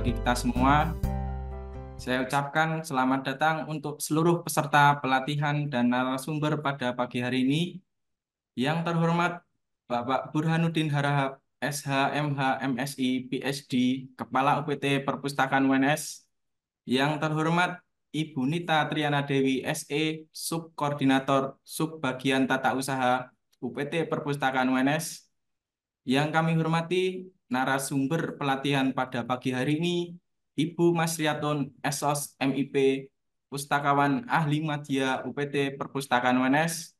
bagi kita semua. Saya ucapkan selamat datang untuk seluruh peserta pelatihan dan narasumber pada pagi hari ini. Yang terhormat Bapak Burhanuddin Harahap, SH, MH, MSI, PhD, Kepala UPT Perpustakaan UNS. Yang terhormat Ibu Nita Triana Dewi, SE, Subkoordinator Subbagian Tata Usaha UPT Perpustakaan UNS. Yang kami hormati narasumber pelatihan pada pagi hari ini, Ibu Masriyatun, SOS MIP, Pustakawan Ahli Madya UPT Perpustakaan UNS.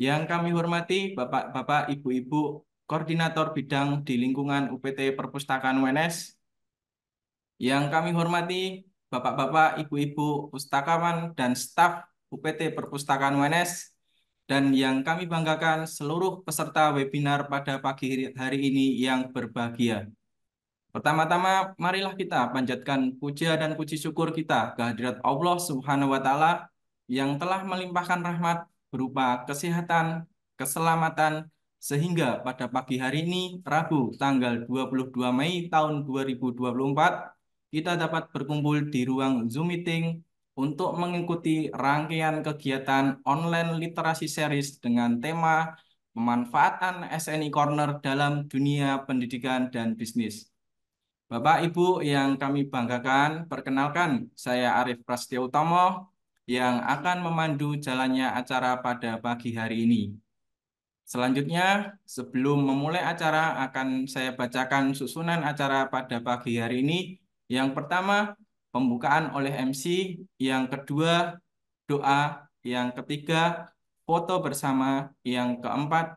Yang kami hormati Bapak-Bapak, Ibu-Ibu, Koordinator Bidang di lingkungan UPT Perpustakaan UNS. Yang kami hormati Bapak-Bapak, Ibu-Ibu, Pustakawan dan staf UPT Perpustakaan UNS. Dan yang kami banggakan seluruh peserta webinar pada pagi hari ini yang berbahagia. Pertama-tama, marilah kita panjatkan puja dan puji syukur kita kehadirat Allah Subhanahu wa Ta'ala yang telah melimpahkan rahmat berupa kesehatan, keselamatan, sehingga pada pagi hari ini, Rabu, tanggal 22 Mei tahun 2024, kita dapat berkumpul di ruang Zoom Meeting untuk mengikuti rangkaian kegiatan online literasi series dengan tema pemanfaatan SNI Corner dalam dunia pendidikan dan bisnis. Bapak, Ibu yang kami banggakan, perkenalkan saya Arief Prasetyo Utomo yang akan memandu jalannya acara pada pagi hari ini. Selanjutnya, sebelum memulai acara, akan saya bacakan susunan acara pada pagi hari ini. Yang pertama, pembukaan oleh MC. Yang kedua, doa. Yang ketiga, foto bersama. Yang keempat,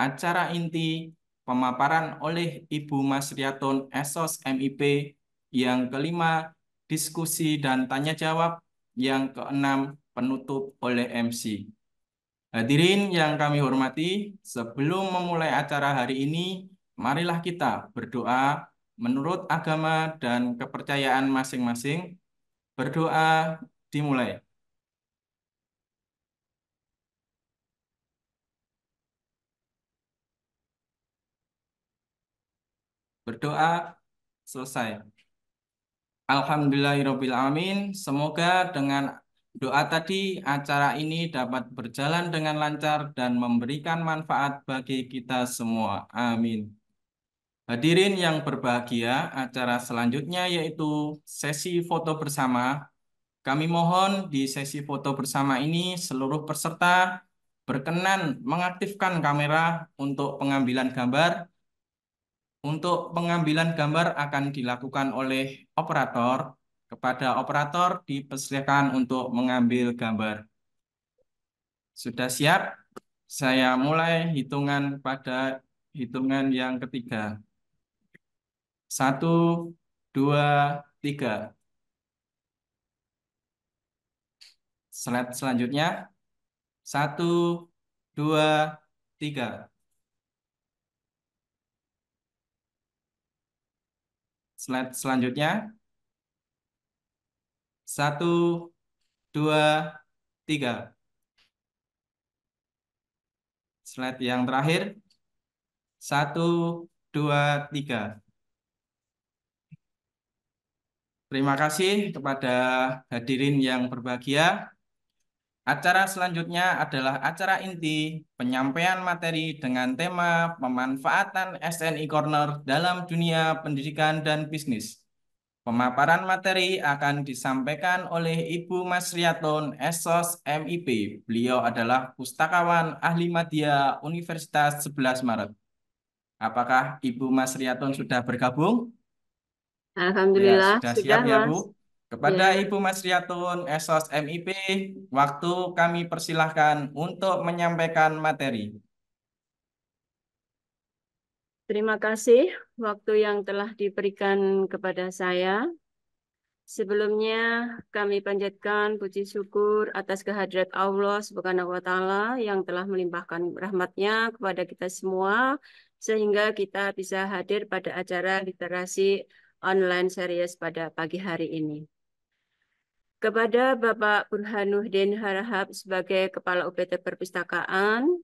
acara inti. Pemaparan oleh Ibu Masriyatun SOS MIP. Yang kelima, diskusi dan tanya jawab. Yang keenam, penutup oleh MC. Hadirin yang kami hormati, sebelum memulai acara hari ini, marilah kita berdoa menurut agama dan kepercayaan masing-masing. Berdoa dimulai. Berdoa selesai. Alhamdulillahirabbil alamin. Semoga dengan doa tadi acara ini dapat berjalan dengan lancar dan memberikan manfaat bagi kita semua. Amin. Hadirin yang berbahagia, acara selanjutnya yaitu sesi foto bersama. Kami mohon di sesi foto bersama ini seluruh peserta berkenan mengaktifkan kamera untuk pengambilan gambar. Untuk pengambilan gambar akan dilakukan oleh operator. Kepada operator dipersilakan untuk mengambil gambar. Sudah siap? Saya mulai hitungan pada hitungan yang ketiga. 1, 2, 3. Slide selanjutnya. 1, 2, 3. Slide selanjutnya. 1, 2, 3. Slide yang terakhir. 1, 2, 3. Terima kasih kepada hadirin yang berbahagia. Acara selanjutnya adalah acara inti penyampaian materi dengan tema pemanfaatan SNI Corner dalam dunia pendidikan dan bisnis. Pemaparan materi akan disampaikan oleh Ibu Masriyatun SOS MIP. Beliau adalah pustakawan ahli madya Universitas 11 Maret. Apakah Ibu Masriyatun sudah bergabung? Alhamdulillah, ya, sudah siap ya, Mas. Bu. Kepada ya. Ibu Masriyatun SOS MIP, waktu kami persilahkan untuk menyampaikan materi. Terima kasih waktu yang telah diberikan kepada saya. Sebelumnya kami panjatkan puji syukur atas kehadirat Allah Subhanahu wa Ta'ala yang telah melimpahkan rahmatnya kepada kita semua sehingga kita bisa hadir pada acara literasi online series pada pagi hari ini. Kepada Bapak Burhanuddin Harahap sebagai Kepala UPT Perpustakaan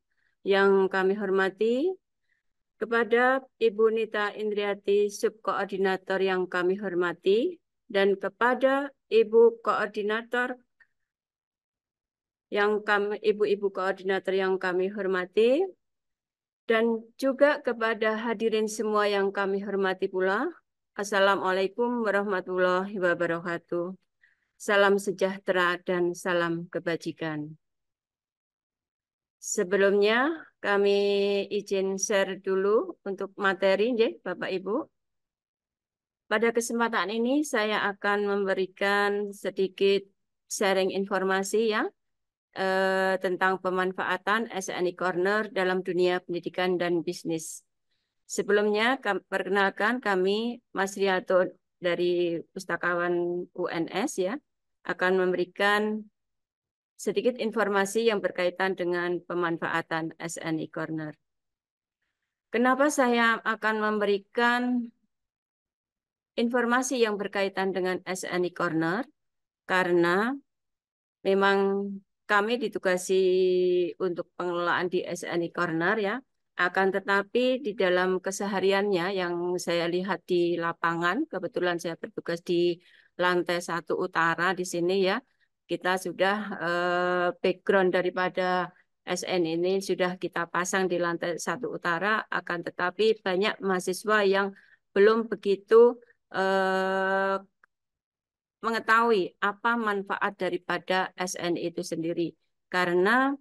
yang kami hormati, Kepada Ibu Nita Indriati, Subkoordinator yang kami hormati, dan kepada Ibu Koordinator yang kami, Ibu-Ibu Koordinator yang kami hormati, dan juga kepada hadirin semua yang kami hormati pula, Assalamualaikum warahmatullahi wabarakatuh. Salam sejahtera dan salam kebajikan. Sebelumnya, kami izin share dulu untuk materi, Bapak Ibu. Pada kesempatan ini, saya akan memberikan sedikit sharing informasi ya tentang pemanfaatan SNI Corner dalam dunia pendidikan dan bisnis. Sebelumnya, perkenalkan kami Masriyatun dari Pustakawan UNS ya, akan memberikan sedikit informasi yang berkaitan dengan pemanfaatan SNI Corner. Kenapa saya akan memberikan informasi yang berkaitan dengan SNI Corner? Karena memang kami ditugasi untuk pengelolaan di SNI Corner ya, akan tetapi di dalam kesehariannya yang saya lihat di lapangan, kebetulan saya bertugas di lantai 1 utara di sini ya, kita sudah background daripada SN ini sudah kita pasang di lantai 1 utara, akan tetapi banyak mahasiswa yang belum begitu mengetahui apa manfaat daripada SN itu sendiri. Karena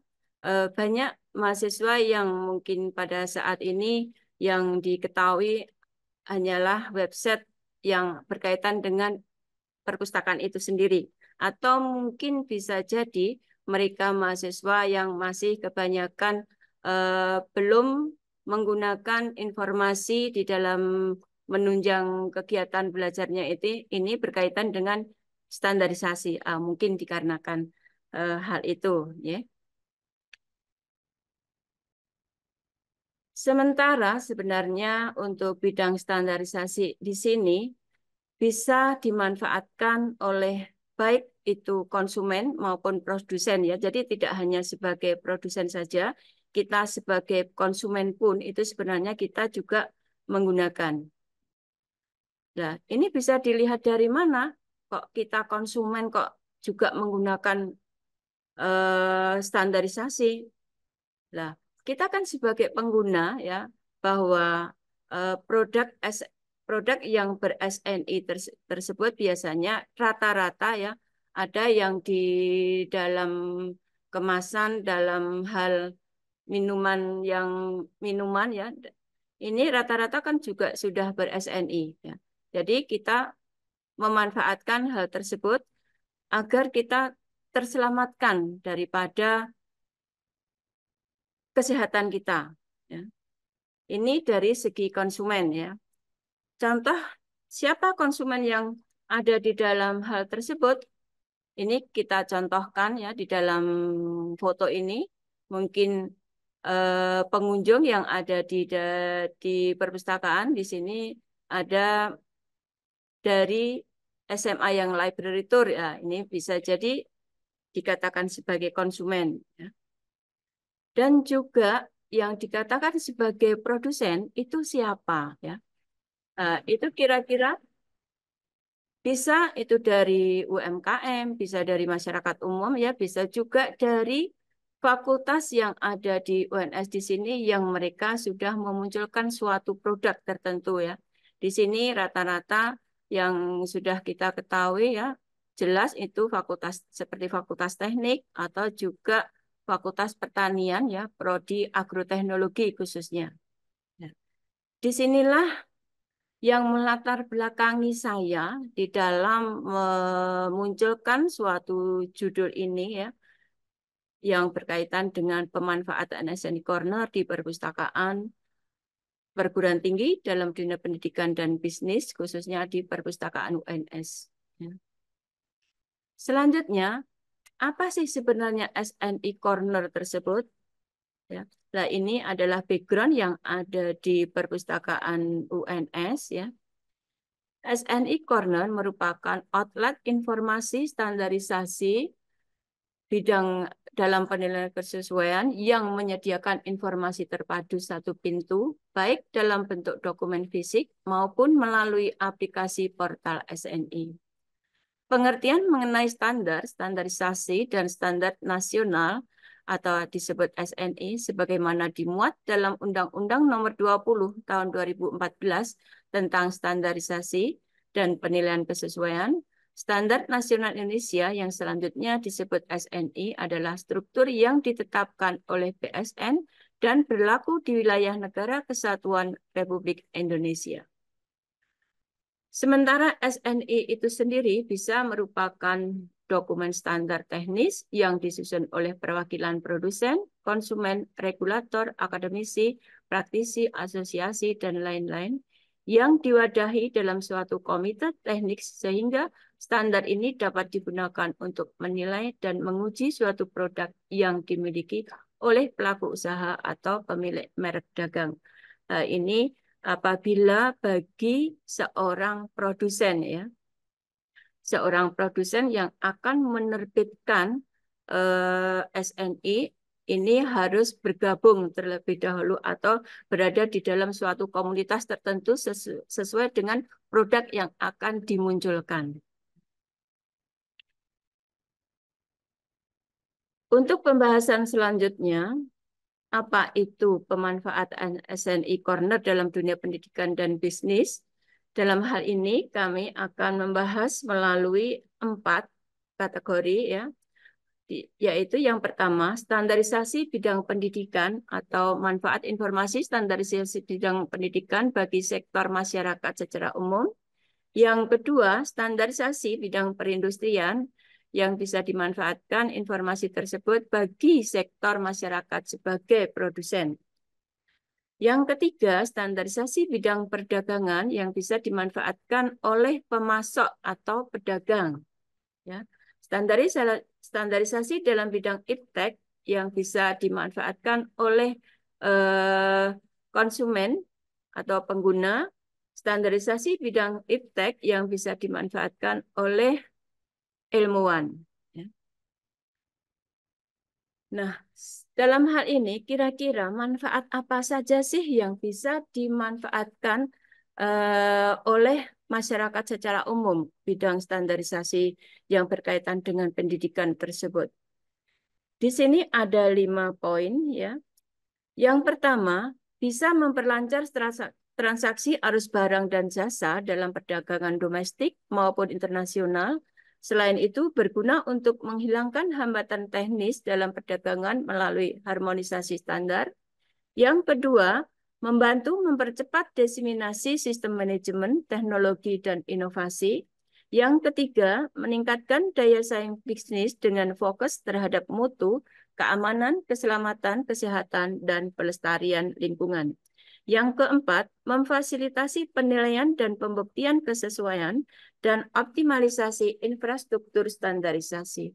banyak mahasiswa yang mungkin pada saat ini yang diketahui hanyalah website yang berkaitan dengan perpustakaan itu sendiri. Atau mungkin bisa jadi mereka mahasiswa yang masih kebanyakan belum menggunakan informasi di dalam menunjang kegiatan belajarnya itu ini berkaitan dengan standarisasi. Mungkin dikarenakan hal itu ya. Sementara sebenarnya untuk bidang standarisasi di sini bisa dimanfaatkan oleh baik itu konsumen maupun produsen ya. Jadi tidak hanya sebagai produsen saja, kita sebagai konsumen pun itu sebenarnya kita juga menggunakan. Nah, ini bisa dilihat dari mana kok kita konsumen kok juga menggunakan standarisasi. Nah, kita kan sebagai pengguna ya bahwa produk yang ber-SNI tersebut biasanya rata-rata ya ada yang di dalam kemasan dalam hal minuman yang minuman ya ini rata-rata kan juga sudah ber-SNI ya. Jadi kita memanfaatkan hal tersebut agar kita terselamatkan daripada kesehatan kita ya. Ini dari segi konsumen ya. Contoh, siapa konsumen yang ada di dalam hal tersebut? Ini kita contohkan ya di dalam foto ini. Mungkin pengunjung yang ada di perpustakaan di sini ada dari SMA yang library tour ya. Ini bisa jadi dikatakan sebagai konsumen. Ya. Dan juga yang dikatakan sebagai produsen itu siapa ya? Itu kira-kira bisa itu dari UMKM, bisa dari masyarakat umum, ya, bisa juga dari fakultas yang ada di UNS di sini yang mereka sudah memunculkan suatu produk tertentu ya. Di sini rata-rata yang sudah kita ketahui ya, jelas itu fakultas seperti fakultas teknik atau juga fakultas pertanian ya, prodi agroteknologi khususnya. Nah, disinilah yang melatar belakangi saya di dalam memunculkan suatu judul ini ya, yang berkaitan dengan pemanfaatan SNI Corner di perpustakaan perguruan tinggi dalam dunia pendidikan dan bisnis, khususnya di perpustakaan UNS. Selanjutnya, apa sih sebenarnya SNI Corner tersebut? Ya. Nah, ini adalah background yang ada di perpustakaan UNS ya. SNI Corner merupakan outlet informasi standarisasi bidang dalam penilaian kesesuaian yang menyediakan informasi terpadu satu pintu, baik dalam bentuk dokumen fisik maupun melalui aplikasi portal SNI. Pengertian mengenai standar, standarisasi, dan standar nasional atau disebut SNI sebagaimana dimuat dalam Undang-Undang Nomor 20 Tahun 2014 tentang standarisasi dan penilaian kesesuaian. Standar Nasional Indonesia yang selanjutnya disebut SNI adalah struktur yang ditetapkan oleh BSN dan berlaku di wilayah Negara Kesatuan Republik Indonesia. Sementara SNI itu sendiri bisa merupakan dokumen standar teknis yang disusun oleh perwakilan produsen, konsumen, regulator, akademisi, praktisi, asosiasi, dan lain-lain yang diwadahi dalam suatu komite teknik sehingga standar ini dapat digunakan untuk menilai dan menguji suatu produk yang dimiliki oleh pelaku usaha atau pemilik merek dagang. Ini apabila bagi seorang produsen ya. Seorang produsen yang akan menerbitkan SNI ini harus bergabung terlebih dahulu atau berada di dalam suatu komunitas tertentu sesuai dengan produk yang akan dimunculkan. Untuk pembahasan selanjutnya, apa itu pemanfaatan SNI Corner dalam dunia pendidikan dan bisnis? Dalam hal ini kami akan membahas melalui 4 kategori ya. Yaitu yang pertama, standarisasi bidang pendidikan atau manfaat informasi standarisasi bidang pendidikan bagi sektor masyarakat secara umum. Yang kedua, standarisasi bidang perindustrian yang bisa dimanfaatkan informasi tersebut bagi sektor masyarakat sebagai produsen. Yang ketiga, standarisasi bidang perdagangan yang bisa dimanfaatkan oleh pemasok atau pedagang. Ya. Standarisasi dalam bidang IPTEK yang bisa dimanfaatkan oleh konsumen atau pengguna, standarisasi bidang IPTEK yang bisa dimanfaatkan oleh ilmuwan. Ya. Nah, dalam hal ini kira-kira manfaat apa saja sih yang bisa dimanfaatkan oleh masyarakat secara umum bidang standarisasi yang berkaitan dengan pendidikan tersebut. Di sini ada 5 poin ya. Yang pertama, bisa memperlancar transaksi arus barang dan jasa dalam perdagangan domestik maupun internasional. Selain itu, berguna untuk menghilangkan hambatan teknis dalam perdagangan melalui harmonisasi standar. Yang kedua, membantu mempercepat diseminasi sistem manajemen, teknologi, dan inovasi. Yang ketiga, meningkatkan daya saing bisnis dengan fokus terhadap mutu, keamanan, keselamatan, kesehatan, dan pelestarian lingkungan. Yang keempat, memfasilitasi penilaian dan pembuktian kesesuaian dan optimalisasi infrastruktur standarisasi.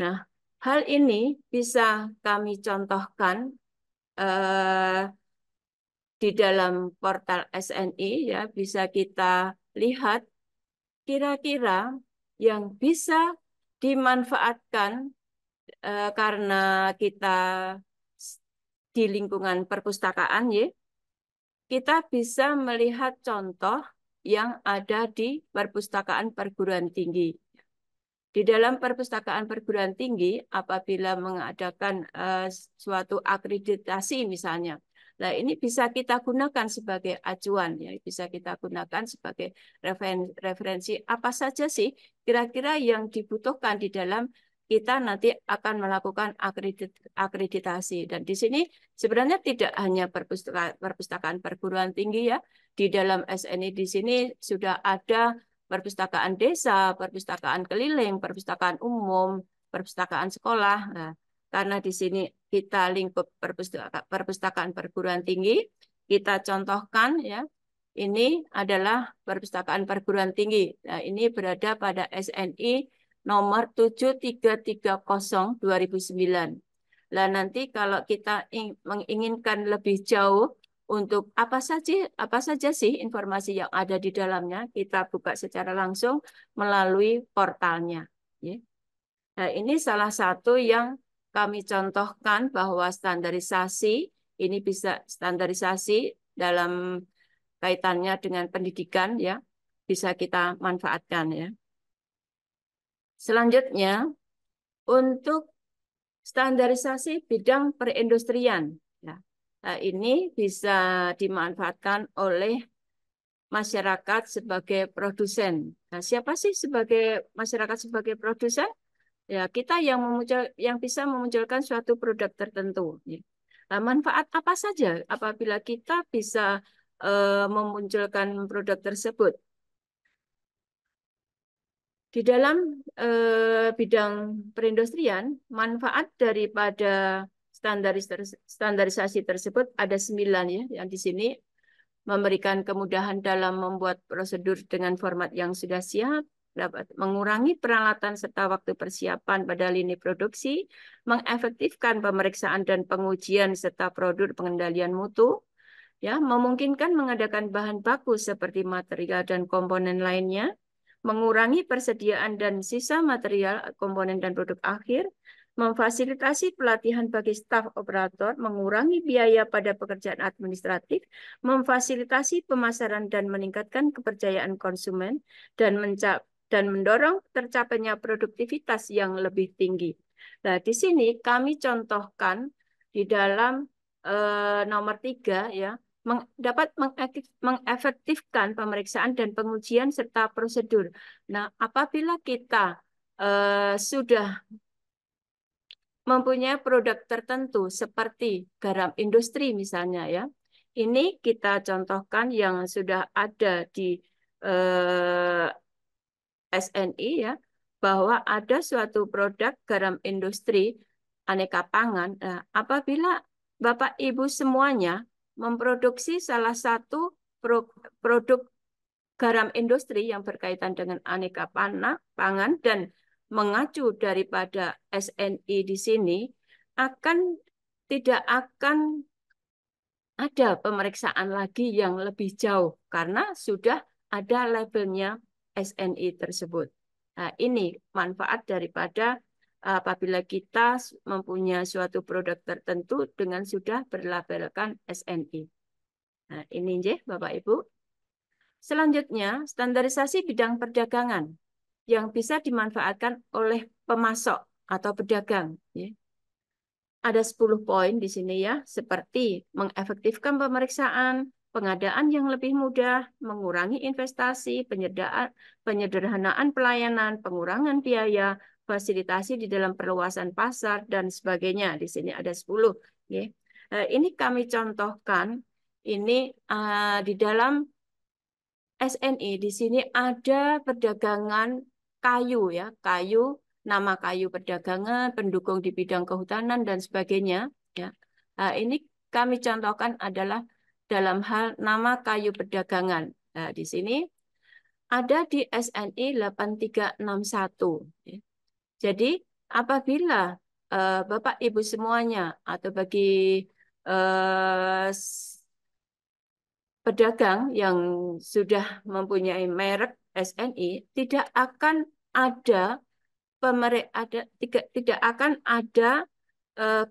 Nah, hal ini bisa kami contohkan di dalam portal SNI ya, bisa kita lihat kira-kira yang bisa dimanfaatkan karena kita di lingkungan perpustakaan ya. Kita bisa melihat contoh yang ada di perpustakaan perguruan tinggi. Di dalam perpustakaan perguruan tinggi, apabila mengadakan suatu akreditasi misalnya, nah ini bisa kita gunakan sebagai acuan, ya, bisa kita gunakan sebagai referensi apa saja sih kira-kira yang dibutuhkan di dalam kita nanti akan melakukan akreditasi. Dan di sini sebenarnya tidak hanya perpustakaan perguruan tinggi ya, di dalam SNI di sini sudah ada perpustakaan desa, perpustakaan keliling, perpustakaan umum, perpustakaan sekolah. Nah, karena di sini kita lingkup perpustakaan perguruan tinggi, kita contohkan ya, ini adalah perpustakaan perguruan tinggi. Nah, ini berada pada SNI nomor 7330/2009. Nah, nanti kalau kita menginginkan lebih jauh untuk apa saja sih informasi yang ada di dalamnya, kita buka secara langsung melalui portalnya. Nah, ini salah satu yang kami contohkan bahwa standarisasi ini bisa standarisasi dalam kaitannya dengan pendidikan ya, bisa kita manfaatkan ya. Selanjutnya untuk standarisasi bidang perindustrian ya. Nah, ini bisa dimanfaatkan oleh masyarakat sebagai produsen. Nah, siapa sih sebagai masyarakat sebagai produsen? Ya, kita yang bisa memunculkan suatu produk tertentu. Nah, manfaat apa saja apabila kita bisa memunculkan produk tersebut? Di dalam bidang perindustrian, manfaat daripada standarisasi tersebut ada 9 ya, yang di sini memberikan kemudahan dalam membuat prosedur dengan format yang sudah siap, dapat mengurangi peralatan serta waktu persiapan pada lini produksi, mengefektifkan pemeriksaan dan pengujian serta prosedur pengendalian mutu, ya, memungkinkan mengadakan bahan baku seperti material dan komponen lainnya, mengurangi persediaan dan sisa material, komponen dan produk akhir, memfasilitasi pelatihan bagi staf operator, mengurangi biaya pada pekerjaan administratif, memfasilitasi pemasaran dan meningkatkan kepercayaan konsumen, dan mendorong tercapainya produktivitas yang lebih tinggi. Nah, di sini kami contohkan di dalam nomor 3 ya, dapat mengefektifkan pemeriksaan dan pengujian serta prosedur. Nah, apabila kita sudah mempunyai produk tertentu seperti garam industri misalnya ya, ini kita contohkan yang sudah ada di SNI ya, bahwa ada suatu produk garam industri aneka pangan. Nah, apabila Bapak Ibu semuanya memproduksi salah satu produk garam industri yang berkaitan dengan aneka pangan dan mengacu daripada SNI di sini, tidak akan ada pemeriksaan lagi yang lebih jauh karena sudah ada labelnya SNI tersebut. Nah, ini manfaat daripada apabila kita mempunyai suatu produk tertentu dengan sudah berlabelkan SNI. Nah, ini Bapak Ibu. Selanjutnya, standarisasi bidang perdagangan yang bisa dimanfaatkan oleh pemasok atau pedagang. Ada 10 poin di sini ya, seperti mengefektifkan pemeriksaan, pengadaan yang lebih mudah, mengurangi investasi, penyederhanaan pelayanan, pengurangan biaya, fasilitasi di dalam perluasan pasar, dan sebagainya. Di sini ada 10. Ini kami contohkan, ini di dalam SNI, di sini ada perdagangan kayu, ya, kayu, nama kayu perdagangan, pendukung di bidang kehutanan, dan sebagainya. Ya. Ini kami contohkan adalah dalam hal nama kayu perdagangan. Nah, di sini ada di SNI 8361. Ya. Jadi apabila Bapak Ibu semuanya atau bagi pedagang yang sudah mempunyai merek SNI, tidak akan ada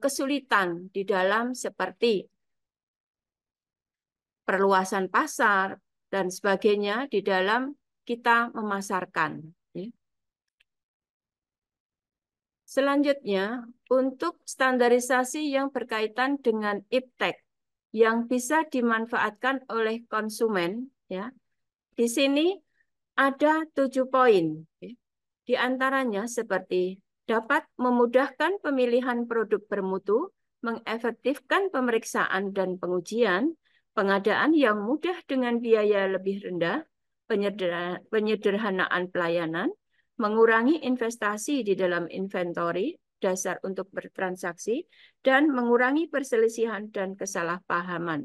kesulitan di dalam seperti perluasan pasar dan sebagainya di dalam kita memasarkan. Selanjutnya, untuk standarisasi yang berkaitan dengan IPTEK yang bisa dimanfaatkan oleh konsumen, ya. Di sini ada 7 poin. Di antaranya seperti dapat memudahkan pemilihan produk bermutu, mengefektifkan pemeriksaan dan pengujian, pengadaan yang mudah dengan biaya lebih rendah, penyederhanaan pelayanan, mengurangi investasi di dalam inventori, dasar untuk bertransaksi, dan mengurangi perselisihan dan kesalahpahaman.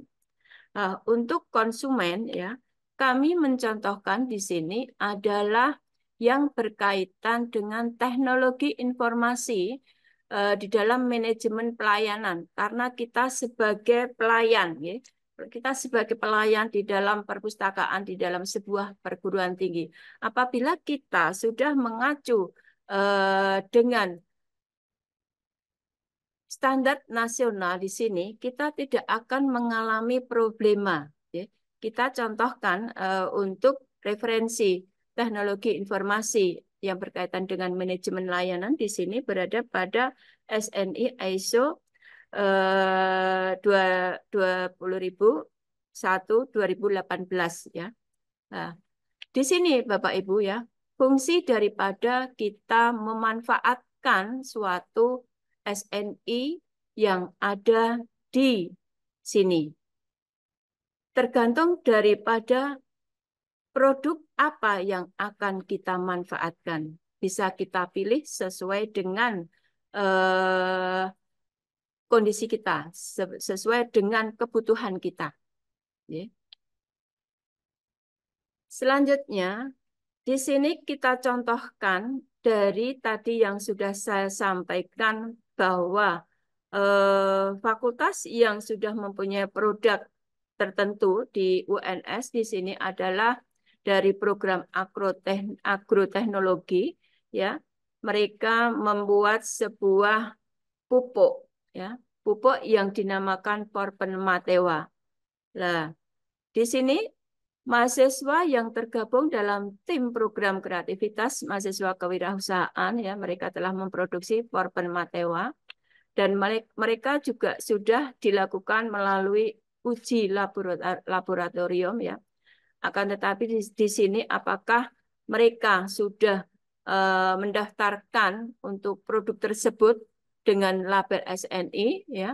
Untuk konsumen, ya, kami mencontohkan di sini adalah yang berkaitan dengan teknologi informasi di dalam manajemen pelayanan, karena kita sebagai pelayan, ya, kita sebagai pelayan di dalam perpustakaan, di dalam sebuah perguruan tinggi. Apabila kita sudah mengacu dengan standar nasional di sini, kita tidak akan mengalami problema. Kita contohkan untuk referensi teknologi informasi yang berkaitan dengan manajemen layanan di sini berada pada SNI ISO 20001 2018 ya. Nah, di sini Bapak Ibu ya, fungsi daripada kita memanfaatkan suatu SNI yang ada di sini tergantung daripada produk apa yang akan kita manfaatkan. Bisa kita pilih sesuai dengan kondisi kita, sesuai dengan kebutuhan kita. Selanjutnya, di sini kita contohkan dari tadi yang sudah saya sampaikan bahwa fakultas yang sudah mempunyai produk tertentu di UNS di sini adalah dari program agroteknologi ya. Mereka membuat sebuah pupuk ya, pupuk yang dinamakan Porpen Matewa. Nah, di sini mahasiswa yang tergabung dalam tim program kreativitas mahasiswa kewirausahaan ya, mereka telah memproduksi Porpen Matewa dan mereka juga sudah dilakukan melalui uji laboratorium ya. Akan tetapi di sini apakah mereka sudah mendaftarkan untuk produk tersebut dengan label SNI ya.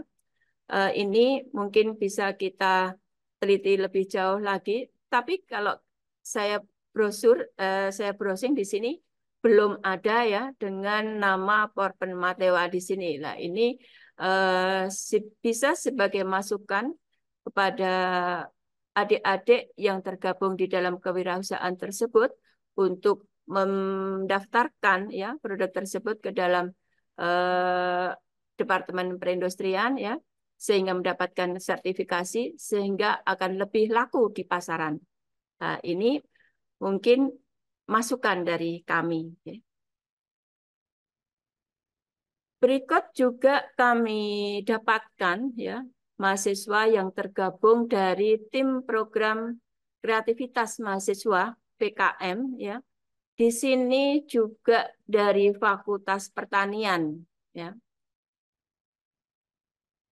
Ini mungkin bisa kita teliti lebih jauh lagi, tapi kalau saya browsing di sini belum ada ya dengan nama Porpen Matewa di sini. Nah, ini bisa sebagai masukan kepada adik-adik yang tergabung di dalam kewirausahaan tersebut untuk mendaftarkan ya produk tersebut ke dalam Departemen Perindustrian ya, sehingga mendapatkan sertifikasi sehingga akan lebih laku di pasaran. Nah, ini mungkin masukan dari kami. Berikut juga kami dapatkan ya, mahasiswa yang tergabung dari tim program kreativitas mahasiswa PKM ya. Di sini juga dari Fakultas Pertanian ya.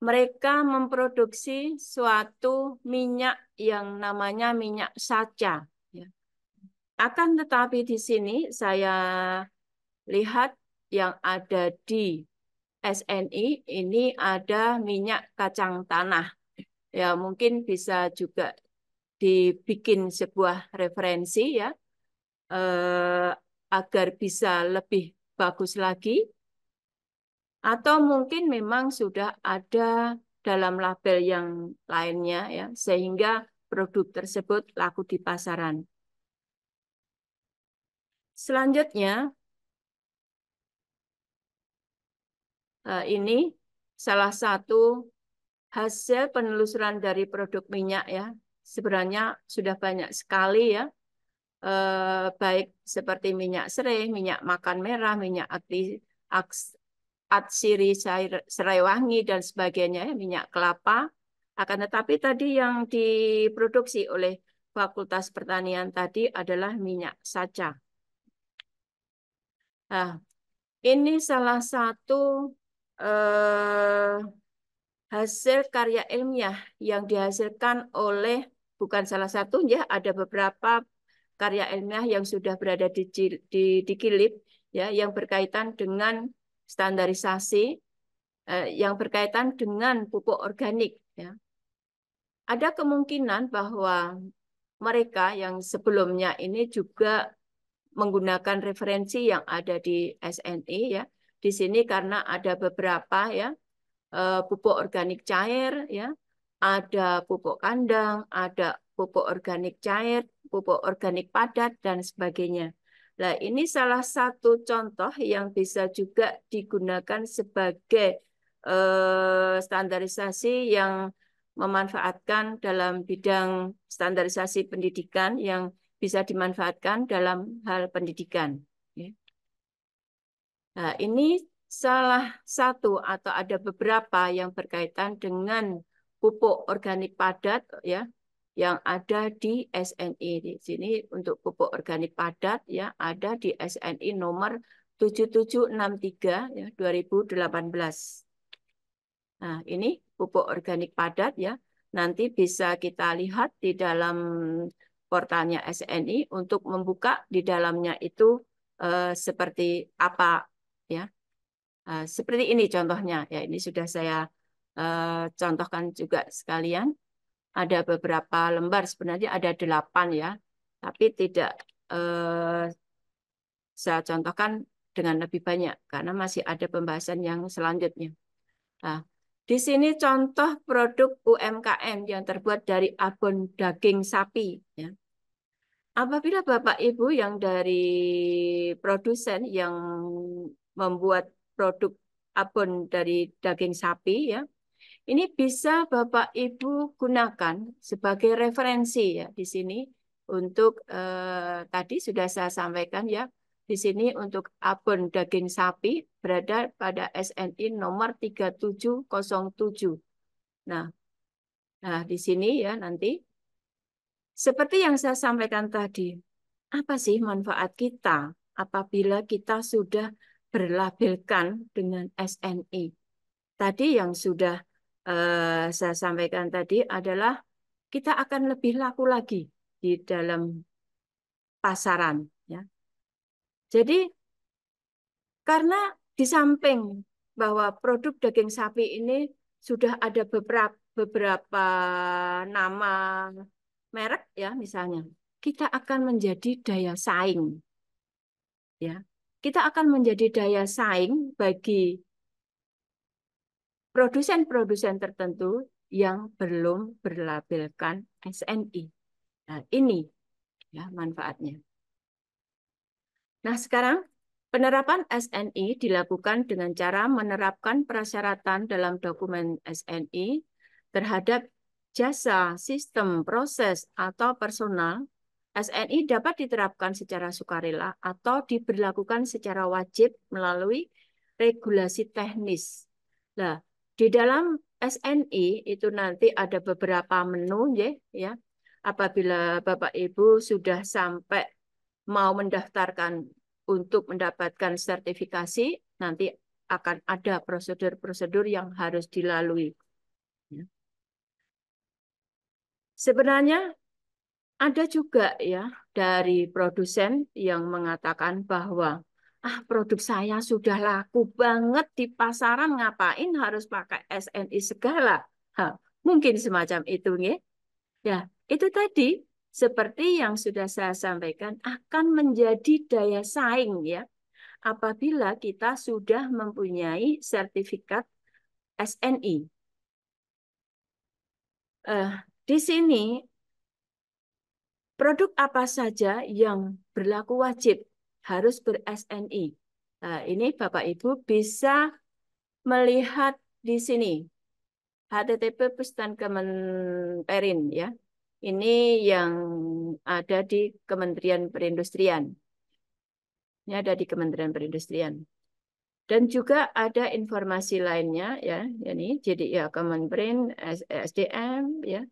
Mereka memproduksi suatu minyak yang namanya minyak saca ya. Akan tetapi di sini saya lihat yang ada di SNI ini ada minyak kacang tanah. Ya, mungkin bisa juga dibikin sebuah referensi ya, agar bisa lebih bagus lagi. Atau mungkin memang sudah ada dalam label yang lainnya ya, sehingga produk tersebut laku di pasaran. Selanjutnya, ini salah satu hasil penelusuran dari produk minyak ya. Sebenarnya sudah banyak sekali ya, baik seperti minyak serai, minyak makan merah, minyak atsiri serai wangi dan sebagainya ya, minyak kelapa. Akan tetapi tadi yang diproduksi oleh Fakultas Pertanian tadi adalah minyak saca. Nah, ini salah satu hasil karya ilmiah yang dihasilkan oleh, bukan salah satu ya, ada beberapa karya ilmiah yang sudah berada di Kilip ya, yang berkaitan dengan standarisasi, yang berkaitan dengan pupuk organik ya. Ada kemungkinan bahwa mereka yang sebelumnya ini juga menggunakan referensi yang ada di SNI ya. Di sini karena ada beberapa ya, pupuk organik cair ya, ada pupuk kandang, ada pupuk organik cair, pupuk organik padat dan sebagainya. Nah, ini salah satu contoh yang bisa juga digunakan sebagai standarisasi yang memanfaatkan dalam bidang standarisasi pendidikan yang bisa dimanfaatkan dalam hal pendidikan. Nah, ini salah satu atau ada beberapa yang berkaitan dengan pupuk organik padat ya yang ada di SNI. Di sini untuk pupuk organik padat ya ada di SNI nomor 7763 ya 2018. Nah, ini pupuk organik padat ya. Nanti bisa kita lihat di dalam portalnya SNI untuk membuka di dalamnya itu seperti apa ya. Seperti ini contohnya ya, ini sudah saya contohkan juga sekalian. Ada beberapa lembar, sebenarnya ada 8 ya, tapi tidak saya contohkan dengan lebih banyak karena masih ada pembahasan yang selanjutnya. Nah, di sini contoh produk UMKM yang terbuat dari abon daging sapi. Ya. Apabila Bapak Ibu yang dari produsen yang membuat produk abon dari daging sapi ya, ini bisa Bapak Ibu gunakan sebagai referensi ya di sini untuk tadi sudah saya sampaikan ya, di sini untuk abon daging sapi berada pada SNI nomor 3707. Nah, di sini ya nanti seperti yang saya sampaikan tadi, apa sih manfaat kita apabila kita sudah berlabelkan dengan SNI? Tadi yang sudah saya sampaikan tadi adalah kita akan lebih laku lagi di dalam pasaran ya. Jadi karena di samping bahwa produk daging sapi ini sudah ada beberapa nama merek ya misalnya, kita akan menjadi daya saing ya. Kita akan menjadi daya saing bagi produsen-produsen tertentu yang belum berlabelkan SNI. Nah, ini ya manfaatnya. Nah, sekarang penerapan SNI dilakukan dengan cara menerapkan persyaratan dalam dokumen SNI terhadap jasa, sistem, proses, atau personal. SNI dapat diterapkan secara sukarela atau diberlakukan secara wajib melalui regulasi teknis. Nah, di dalam SNI itu nanti ada beberapa menu ya. Apabila Bapak Ibu sudah sampai mau mendaftarkan untuk mendapatkan sertifikasi, nanti akan ada prosedur-prosedur yang harus dilalui. Sebenarnya ada juga ya dari produsen yang mengatakan bahwa produk saya sudah laku banget di pasaran, ngapain harus pakai SNI segala. Mungkin semacam itu ya. Ya, itu tadi seperti yang sudah saya sampaikan akan menjadi daya saing ya. Apabila kita sudah mempunyai sertifikat SNI. Di sini produk apa saja yang berlaku wajib harus ber-SNI. Nah, ini Bapak Ibu bisa melihat di sini http://pustan.kemenperin ya. Ini yang ada di Kementerian Perindustrian. Ini ada di Kementerian Perindustrian. Dan juga ada informasi lainnya ya, ini jadi ya Kemenperin, SDM ya,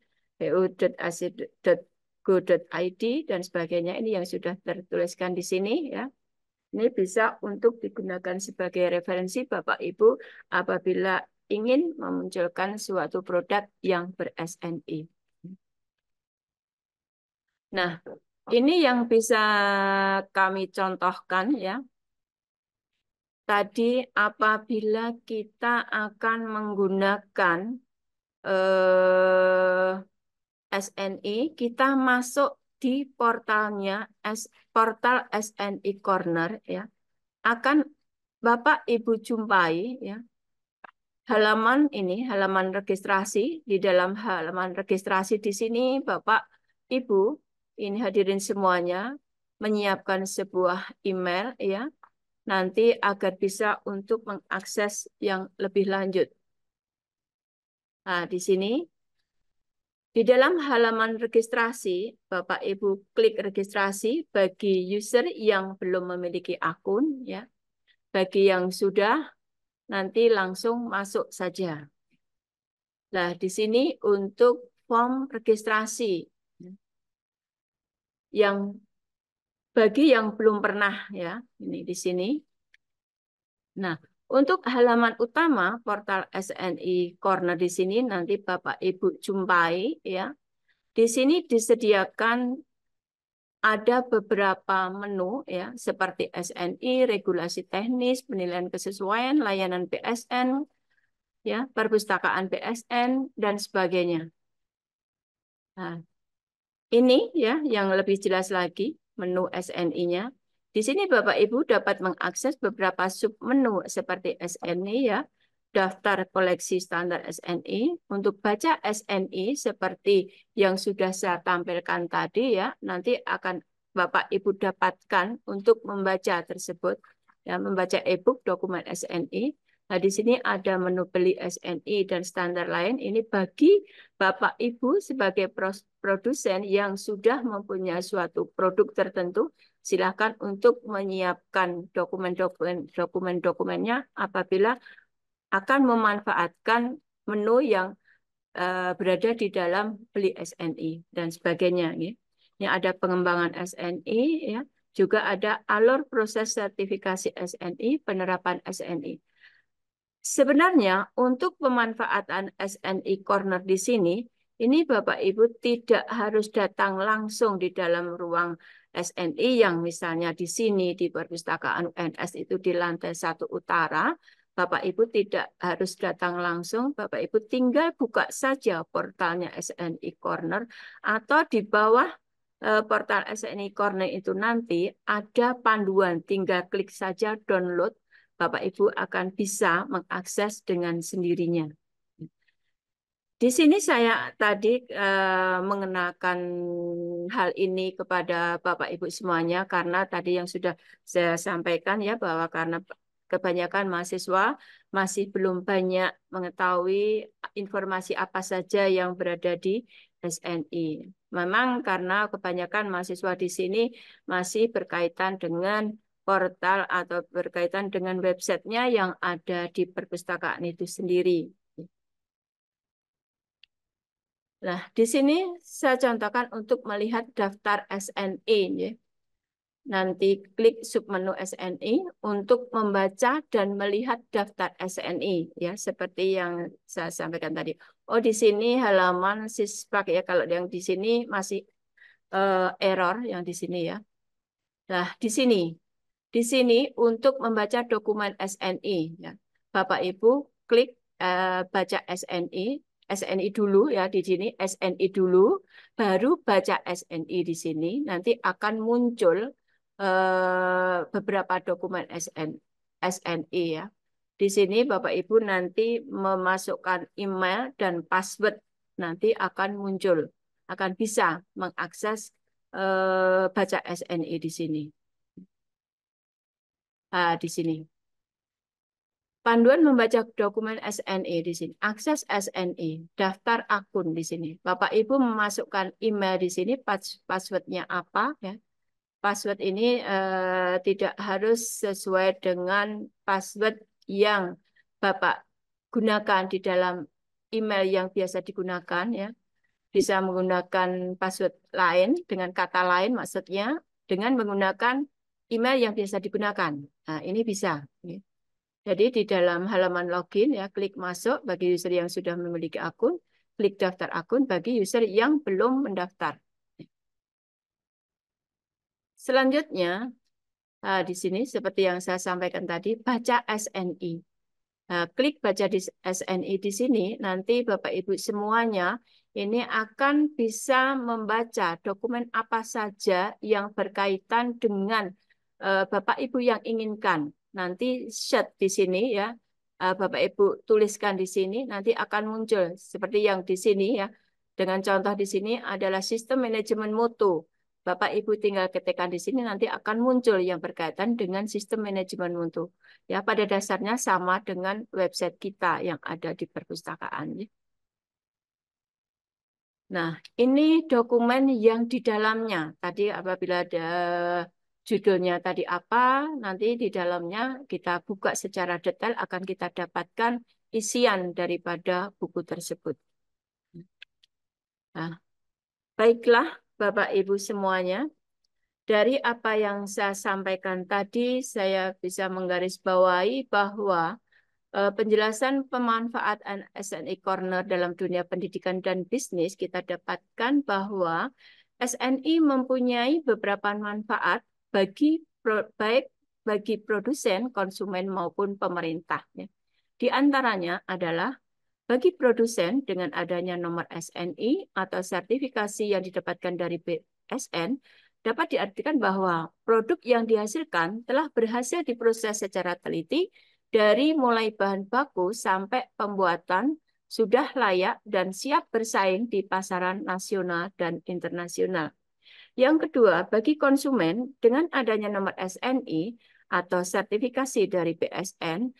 bu.ac.go.id dan sebagainya, ini yang sudah tertuliskan di sini ya. Ini bisa untuk digunakan sebagai referensi Bapak Ibu apabila ingin memunculkan suatu produk yang ber-SNI. Nah, ini yang bisa kami contohkan ya. Tadi apabila kita akan menggunakan SNI, kita masuk di portalnya portal SNI Corner ya. Akan Bapak Ibu jumpai ya halaman ini, halaman registrasi. Di dalam halaman registrasi di sini Bapak Ibu ini hadirin semuanya menyiapkan sebuah email ya nanti agar bisa untuk mengakses yang lebih lanjut. Nah, di sini di dalam halaman registrasi, Bapak Ibu klik registrasi bagi user yang belum memiliki akun ya. Bagi yang sudah, nanti langsung masuk saja. Nah, di sini untuk form registrasi. Yang bagi yang belum pernah, ya, ini di sini. Nah, untuk halaman utama portal SNI Corner di sini, nanti Bapak Ibu jumpai, ya. Di sini disediakan ada beberapa menu, ya, seperti SNI, regulasi teknis, penilaian kesesuaian, layanan BSN, ya, perpustakaan BSN, dan sebagainya. Nah, ini, ya, yang lebih jelas lagi menu SNI-nya. Di sini Bapak Ibu dapat mengakses beberapa submenu seperti SNI, ya, daftar koleksi standar SNI. Untuk baca SNI seperti yang sudah saya tampilkan tadi, ya, nanti akan Bapak Ibu dapatkan untuk membaca tersebut, ya, membaca e-book dokumen SNI. Nah, di sini ada menu beli SNI dan standar lain. Ini bagi Bapak Ibu sebagai produsen yang sudah mempunyai suatu produk tertentu, silakan untuk menyiapkan dokumen-dokumennya apabila akan memanfaatkan menu yang berada di dalam beli SNI dan sebagainya. Ya. Ini ada pengembangan SNI, ya, juga ada alur proses sertifikasi SNI, penerapan SNI. Sebenarnya untuk pemanfaatan SNI Corner di sini, ini Bapak Ibu tidak harus datang langsung di dalam ruang SNI yang misalnya di sini di perpustakaan UNS itu di lantai 1 utara. Bapak Ibu tidak harus datang langsung, Bapak Ibu tinggal buka saja portalnya SNI Corner, atau di bawah portal SNI Corner itu nanti ada panduan, tinggal klik saja download, Bapak Ibu akan bisa mengakses dengan sendirinya. Di sini saya tadi mengenakan hal ini kepada Bapak Ibu semuanya karena tadi yang sudah saya sampaikan, ya, bahwa karena kebanyakan mahasiswa masih belum banyak mengetahui informasi apa saja yang berada di SNI. Memang karena kebanyakan mahasiswa di sini masih berkaitan dengan portal atau berkaitan dengan websitenya yang ada di perpustakaan itu sendiri. Nah, di sini saya contohkan untuk melihat daftar SNI, ya. Nanti klik submenu SNI untuk membaca dan melihat daftar SNI, ya, seperti yang saya sampaikan tadi. Oh, di sini halaman sispak, ya, kalau yang di sini masih error yang di sini, ya. Nah, di sini untuk membaca dokumen SNI, ya. Bapak Ibu klik baca SNI dulu, ya, di sini SNI dulu, baru baca SNI di sini. Nanti akan muncul beberapa dokumen SNI, ya. Di sini Bapak Ibu nanti memasukkan email dan password, nanti akan muncul, akan bisa mengakses baca SNI di sini. Di sini. Panduan membaca dokumen SNI di sini, akses SNI, daftar akun di sini. Bapak Ibu memasukkan email di sini, passwordnya apa, ya. Password ini tidak harus sesuai dengan password yang Bapak gunakan di dalam email yang biasa digunakan, ya. Bisa menggunakan password lain, dengan kata lain maksudnya, dengan menggunakan email yang biasa digunakan. Nah, ini bisa, ya. Jadi di dalam halaman login, ya, klik masuk bagi user yang sudah memiliki akun, klik daftar akun bagi user yang belum mendaftar. Selanjutnya, di sini seperti yang saya sampaikan tadi, baca SNI. Klik baca di SNI di sini, nanti Bapak Ibu semuanya ini akan bisa membaca dokumen apa saja yang berkaitan dengan Bapak Ibu yang inginkan. Nanti set di sini, ya, Bapak Ibu tuliskan di sini, nanti akan muncul seperti yang di sini, ya. Dengan contoh di sini adalah sistem manajemen mutu. Bapak Ibu tinggal ketikkan di sini, nanti akan muncul yang berkaitan dengan sistem manajemen mutu. Ya, pada dasarnya sama dengan website kita yang ada di perpustakaan. Nah, ini dokumen yang di dalamnya. Tadi apabila ada judulnya tadi apa, nanti di dalamnya kita buka secara detail, akan kita dapatkan isian daripada buku tersebut. Nah, baiklah Bapak-Ibu semuanya, dari apa yang saya sampaikan tadi, saya bisa menggarisbawahi bahwa penjelasan pemanfaatan SNI Corner dalam dunia pendidikan dan bisnis, kita dapatkan bahwa SNI mempunyai beberapa manfaat bagi baik bagi produsen, konsumen maupun pemerintahnya. Di antaranya adalah bagi produsen dengan adanya nomor SNI atau sertifikasi yang didapatkan dari BSN dapat diartikan bahwa produk yang dihasilkan telah berhasil diproses secara teliti dari mulai bahan baku sampai pembuatan sudah layak dan siap bersaing di pasaran nasional dan internasional. Yang kedua, bagi konsumen, dengan adanya nomor SNI atau sertifikasi dari BSN,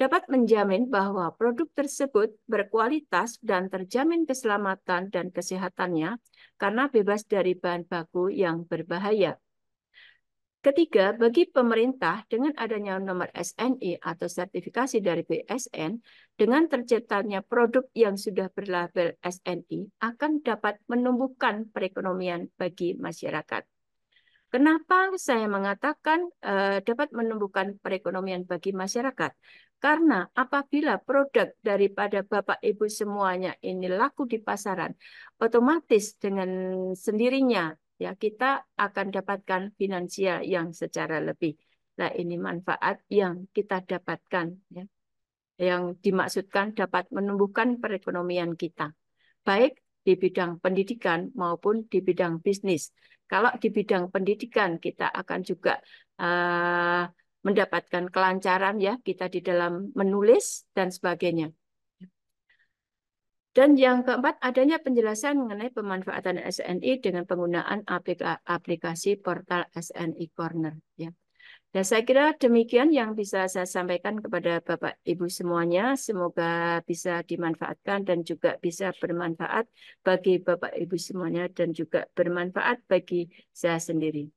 dapat menjamin bahwa produk tersebut berkualitas dan terjamin keselamatan dan kesehatannya karena bebas dari bahan baku yang berbahaya. Ketiga, bagi pemerintah, dengan adanya nomor SNI atau sertifikasi dari BSN, dengan terciptanya produk yang sudah berlabel SNI akan dapat menumbuhkan perekonomian bagi masyarakat. Kenapa saya mengatakan dapat menumbuhkan perekonomian bagi masyarakat? Karena apabila produk daripada Bapak-Ibu semuanya ini laku di pasaran, otomatis dengan sendirinya, ya, kita akan dapatkan finansial yang secara lebih. Nah, ini manfaat yang kita dapatkan, ya, yang dimaksudkan dapat menumbuhkan perekonomian kita, baik di bidang pendidikan maupun di bidang bisnis. Kalau di bidang pendidikan, kita akan juga mendapatkan kelancaran, ya, kita di dalam menulis dan sebagainya. Dan yang keempat, adanya penjelasan mengenai pemanfaatan SNI dengan penggunaan aplikasi portal SNI Corner. Ya. Dan saya kira demikian yang bisa saya sampaikan kepada Bapak-Ibu semuanya. Semoga bisa dimanfaatkan dan juga bisa bermanfaat bagi Bapak-Ibu semuanya dan juga bermanfaat bagi saya sendiri.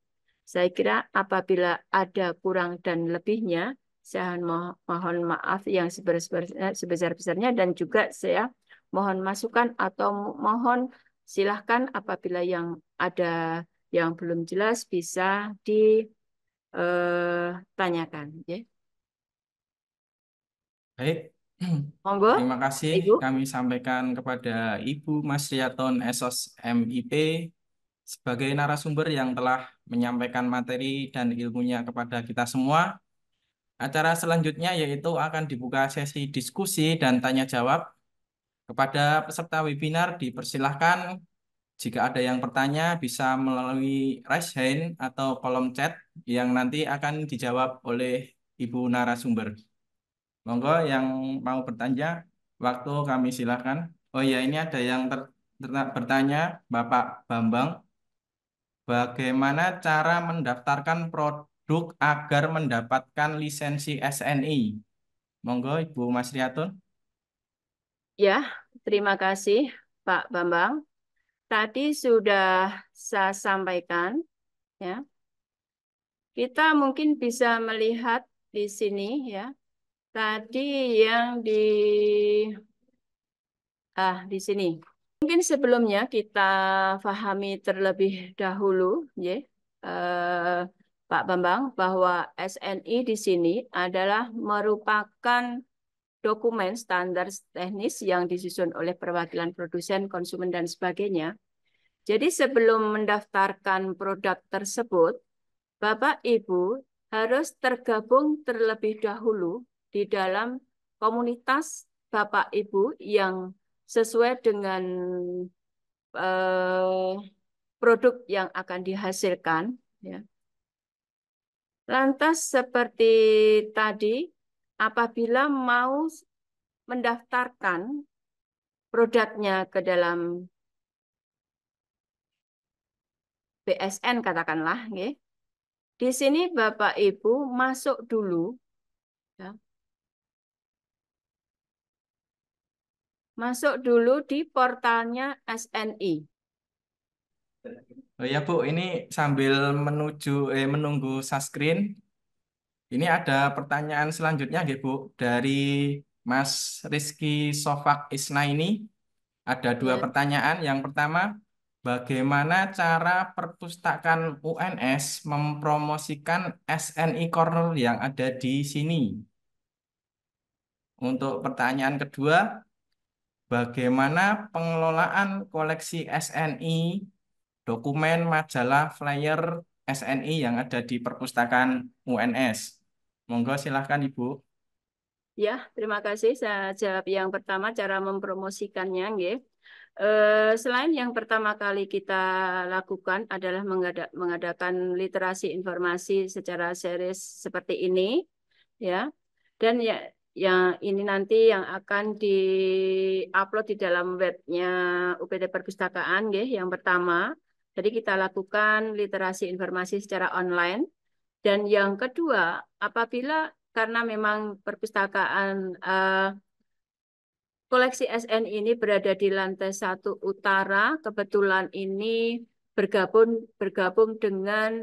Saya kira apabila ada kurang dan lebihnya, saya mohon maaf yang sebesar-besarnya dan juga saya mohon masukan atau mohon silahkan apabila yang ada yang belum jelas bisa ditanyakan. Baik, monggo. Terima kasih Ibu. Kami sampaikan kepada Ibu Masriyatun SOS MIP sebagai narasumber yang telah menyampaikan materi dan ilmunya kepada kita semua. Acara selanjutnya yaitu akan dibuka sesi diskusi dan tanya jawab. Kepada peserta webinar dipersilahkan jika ada yang bertanya bisa melalui raise hand atau kolom chat yang nanti akan dijawab oleh Ibu narasumber. Monggo yang mau bertanya, waktu kami silahkan. Oh ya, ini ada yang bertanya, Bapak Bambang, bagaimana cara mendaftarkan produk agar mendapatkan lisensi SNI? Monggo Ibu Masriyatun. Ya, terima kasih Pak Bambang. Tadi sudah saya sampaikan, ya. Kita mungkin bisa melihat di sini, ya. Tadi yang di sini. Mungkin sebelumnya kita pahami terlebih dahulu, ya, Pak Bambang, bahwa SNI di sini adalah merupakan dokumen standar teknis yang disusun oleh perwakilan produsen, konsumen, dan sebagainya. Jadi sebelum mendaftarkan produk tersebut, Bapak-Ibu harus tergabung terlebih dahulu di dalam komunitas Bapak-Ibu yang sesuai dengan produk yang akan dihasilkan. Ya. Lantas seperti tadi, apabila mau mendaftarkan produknya ke dalam BSN katakanlah, ya. Di sini Bapak Ibu masuk dulu, ya. Masuk dulu di portalnya SNI. Oh ya Bu, ini sambil menunggu sunscreen, ini ada pertanyaan selanjutnya nggih Bu dari Mas Rizky Sofak Isna ini. Ada dua pertanyaan. Yang pertama, bagaimana cara perpustakaan UNS mempromosikan SNI Corner yang ada di sini? Untuk pertanyaan kedua, bagaimana pengelolaan koleksi SNI, dokumen, majalah, flyer SNI yang ada di perpustakaan UNS? Monggo silahkan Ibu. Ya, terima kasih. Saya jawab yang pertama, cara mempromosikannya. Selain yang pertama kali kita lakukan adalah mengadakan literasi informasi secara serius seperti ini, ya. Dan ya, yang ini nanti yang akan diupload di dalam webnya UPT Perpustakaan, yang pertama. Jadi kita lakukan literasi informasi secara online. Dan yang kedua, apabila karena memang perpustakaan koleksi SN ini berada di lantai 1 utara, kebetulan ini bergabung dengan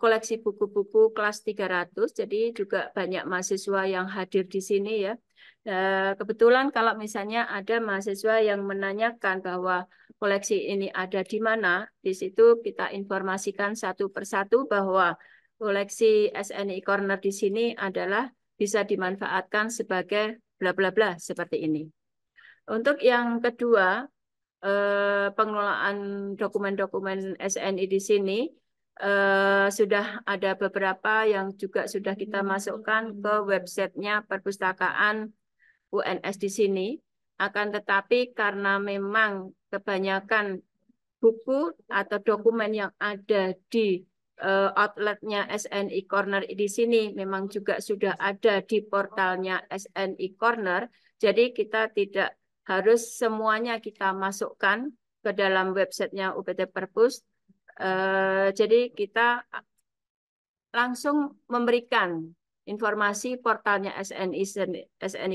koleksi buku-buku kelas 300, jadi juga banyak mahasiswa yang hadir di sini ya. Kebetulan kalau misalnya ada mahasiswa yang menanyakan bahwa koleksi ini ada di mana, di situ kita informasikan satu persatu bahwa koleksi SNI Corner di sini adalah bisa dimanfaatkan sebagai bla bla bla seperti ini. Untuk yang kedua, pengelolaan dokumen-dokumen SNI di sini, sudah ada beberapa yang juga sudah kita masukkan ke websitenya perpustakaan UNS di sini. Akan tetapi karena memang kebanyakan buku atau dokumen yang ada di outletnya SNI Corner di sini memang juga sudah ada di portalnya SNI Corner. Jadi kita tidak harus semuanya kita masukkan ke dalam websitenya UPT Perpus. Jadi kita langsung memberikan informasi portalnya SNI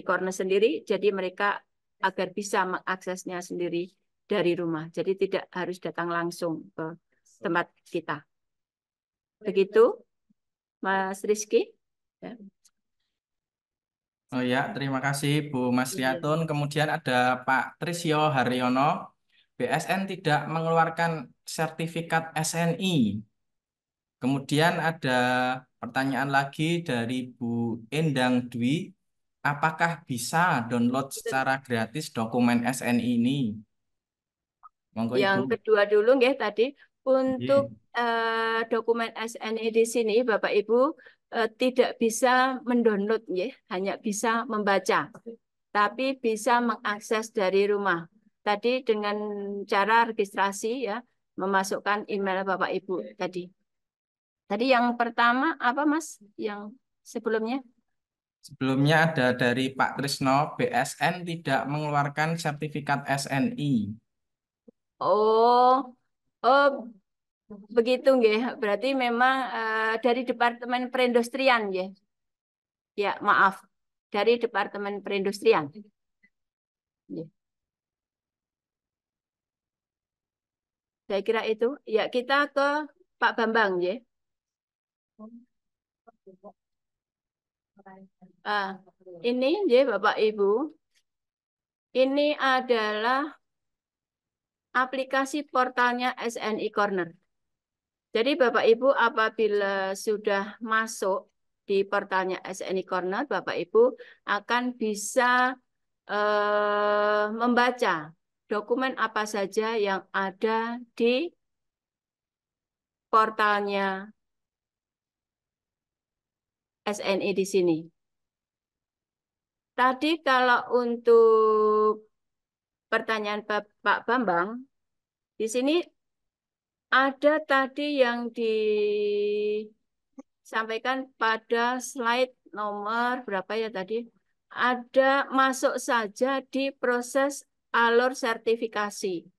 Corner sendiri, jadi mereka agar bisa mengaksesnya sendiri dari rumah. Jadi tidak harus datang langsung ke tempat kita. Begitu, Mas Rizky. Ya. Oh ya, terima kasih Bu Masriyatun. Kemudian ada Pak Trisno Haryono. BSN tidak mengeluarkan sertifikat SNI. Kemudian ada pertanyaan lagi dari Bu Endang Dwi, apakah bisa download secara gratis dokumen SNI ini? Monggo yang Ibu. Kedua dulu nggih tadi untuk dokumen SNI di sini Bapak Ibu tidak bisa mendownload nggih, hanya bisa membaca. Tapi bisa mengakses dari rumah. Tadi dengan cara registrasi ya, memasukkan email Bapak Ibu tadi. Tadi yang pertama apa Mas? Yang sebelumnya? Sebelumnya ada dari Pak Trisno, BSN tidak mengeluarkan sertifikat SNI. Oh begitu nggih. Berarti memang dari Departemen Perindustrian ya. Ya, maaf. Dari Departemen Perindustrian. Ya. Saya kira itu. Ya, kita ke Pak Bambang, ya. Ini, ya, Bapak Ibu. Ini adalah aplikasi portalnya SNI Corner. Jadi, Bapak Ibu, apabila sudah masuk di portalnya SNI Corner, Bapak Ibu akan bisa membaca dokumen apa saja yang ada di portalnya SNI di sini. Tadi kalau untuk pertanyaan Pak Bambang, di sini ada tadi yang disampaikan pada slide nomor berapa ya tadi, ada masuk saja di proses alur sertifikasi.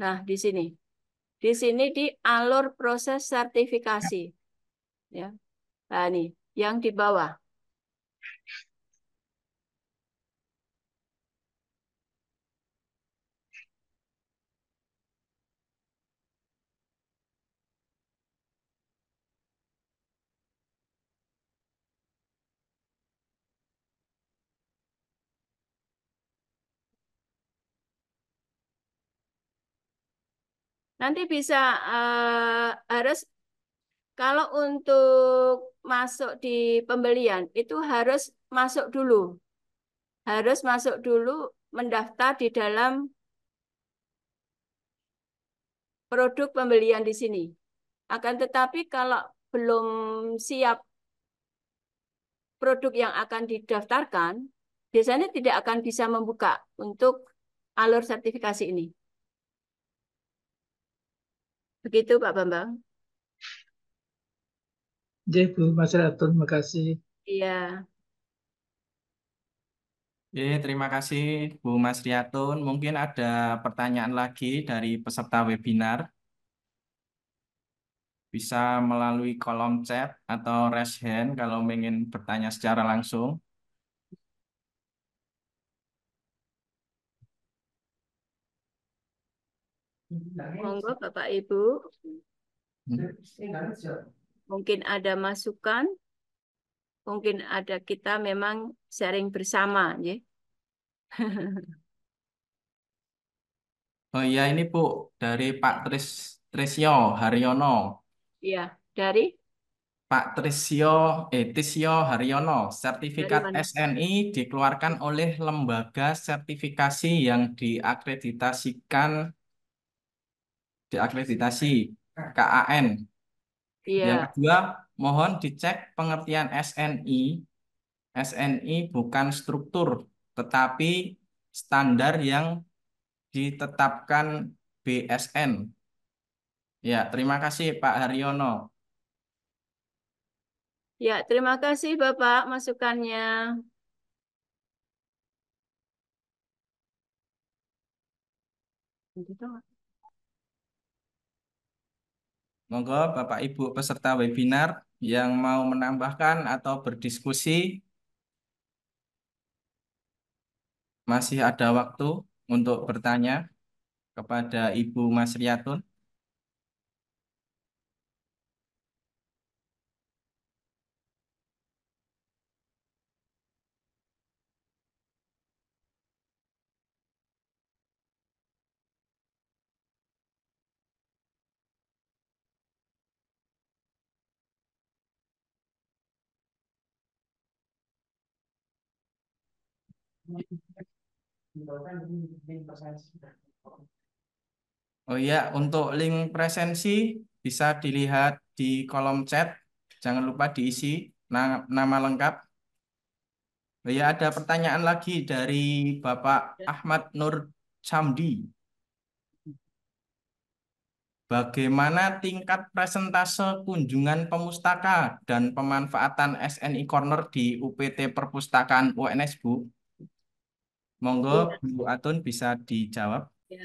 Nah, di sini di alur proses sertifikasi. Ya, nah, ini yang di bawah. Nanti bisa harus kalau untuk masuk di pembelian itu harus masuk dulu mendaftar di dalam produk pembelian di sini. Akan tetapi kalau belum siap produk yang akan didaftarkan, biasanya tidak akan bisa membuka untuk alur sertifikasi ini. Begitu Pak Bambang. Jih, Bu Masriyatun, terima kasih. Iya. Jih, terima kasih Bu Masriyatun. Mungkin ada pertanyaan lagi dari peserta webinar. Bisa melalui kolom chat atau raise hand kalau ingin bertanya secara langsung. Monggo Bapak Ibu, mungkin ada masukan, mungkin ada kita memang sharing bersama, ya. Oh iya ini Bu dari Pak Trisno Haryono. Iya dari Pak Trisno Haryono, sertifikat SNI dikeluarkan oleh lembaga sertifikasi yang diakreditasikan. Akreditasi KAN. Iya. Yang kedua, mohon dicek pengertian SNI. SNI bukan struktur, tetapi standar yang ditetapkan BSN. Ya, terima kasih Pak Haryono. Ya, terima kasih Bapak masukannya. Monggo Bapak Ibu peserta webinar yang mau menambahkan atau berdiskusi masih ada waktu untuk bertanya kepada Ibu Masriyatun. Oh iya, untuk link presensi bisa dilihat di kolom chat. Jangan lupa diisi nama lengkap. Oh iya, ada pertanyaan lagi dari Bapak Ahmad Nur Camdi. Bagaimana tingkat presentase kunjungan pemustaka dan pemanfaatan SNI Corner di UPT Perpustakaan UNS, Bu? Monggo Bu Atun bisa dijawab. Ya.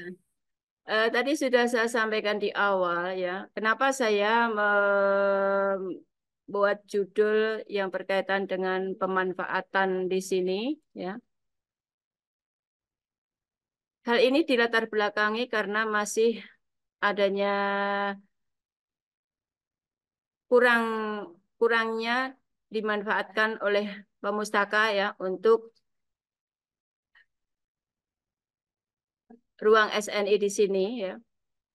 Tadi sudah saya sampaikan di awal ya. Kenapa saya membuat judul yang berkaitan dengan pemanfaatan di sini ya. Hal ini dilatar belakangi karena masih adanya kurangnya dimanfaatkan oleh pemustaka ya untuk ruang SNI di sini ya.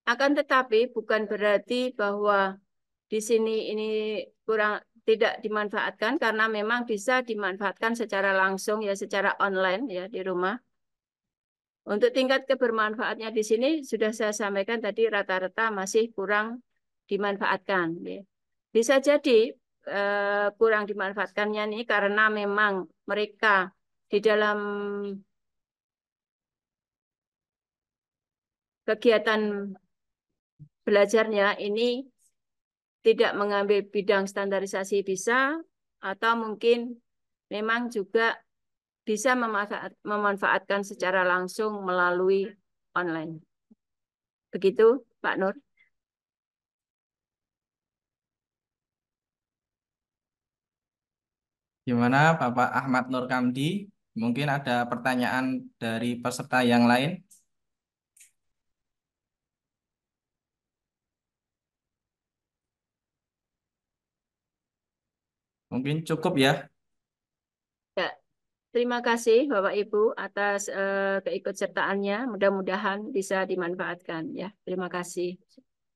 Akan tetapi bukan berarti bahwa di sini ini tidak dimanfaatkan karena memang bisa dimanfaatkan secara langsung ya, secara online ya di rumah. Untuk tingkat kebermanfaatnya di sini sudah saya sampaikan tadi rata-rata masih kurang dimanfaatkan ya. Bisa jadi kurang dimanfaatkannya nih karena memang mereka di dalam kegiatan belajarnya ini tidak mengambil bidang standarisasi bisa, atau mungkin memang juga bisa memanfaatkan secara langsung melalui online. Begitu Pak Nur. Gimana Bapak Ahmad Nur Camdi? Mungkin ada pertanyaan dari peserta yang lain. Mungkin cukup ya. Ya, terima kasih Bapak Ibu atas keikutsertaannya. Mudah-mudahan bisa dimanfaatkan ya. Terima kasih.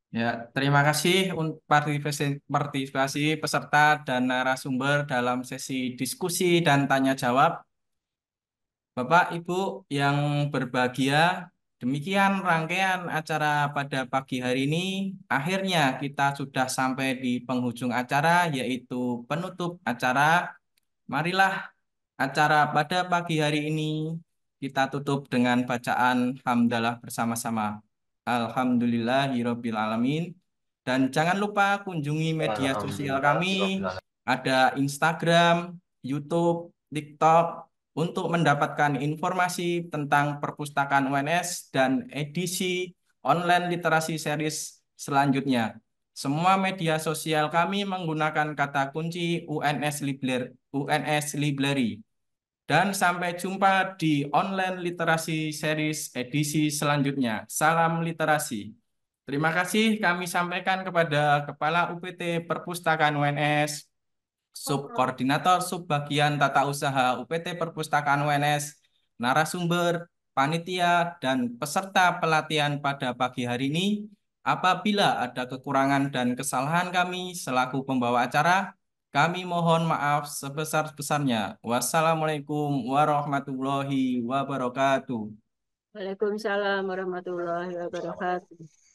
Ya, terima kasih untuk partisipasi peserta dan narasumber dalam sesi diskusi dan tanya jawab. Bapak Ibu yang berbahagia, demikian rangkaian acara pada pagi hari ini. Akhirnya kita sudah sampai di penghujung acara, yaitu penutup acara. Marilah acara pada pagi hari ini kita tutup dengan bacaan hamdalah bersama-sama. Alhamdulillahirabbil alamin. Dan jangan lupa kunjungi media sosial kami, ada Instagram, YouTube, TikTok untuk mendapatkan informasi tentang perpustakaan UNS dan edisi online literasi series selanjutnya. Semua media sosial kami menggunakan kata kunci UNS Library. Dan sampai jumpa di online literasi series edisi selanjutnya. Salam literasi. Terima kasih kami sampaikan kepada Kepala UPT Perpustakaan UNS, Subkoordinator Subbagian Tata Usaha UPT Perpustakaan UNS, narasumber, panitia, dan peserta pelatihan pada pagi hari ini. Apabila ada kekurangan dan kesalahan kami selaku pembawa acara, kami mohon maaf sebesar-besarnya. Wassalamualaikum warahmatullahi wabarakatuh. Waalaikumsalam warahmatullahi wabarakatuh.